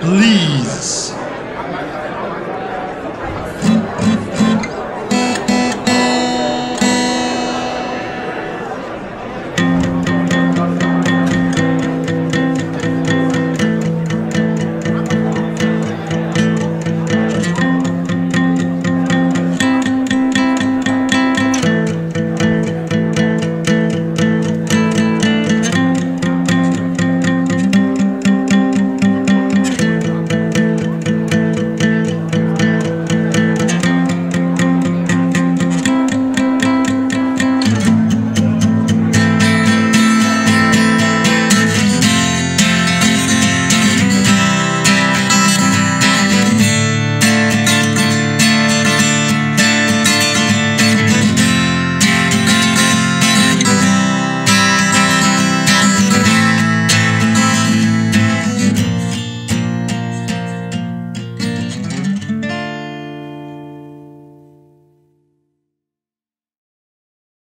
Please.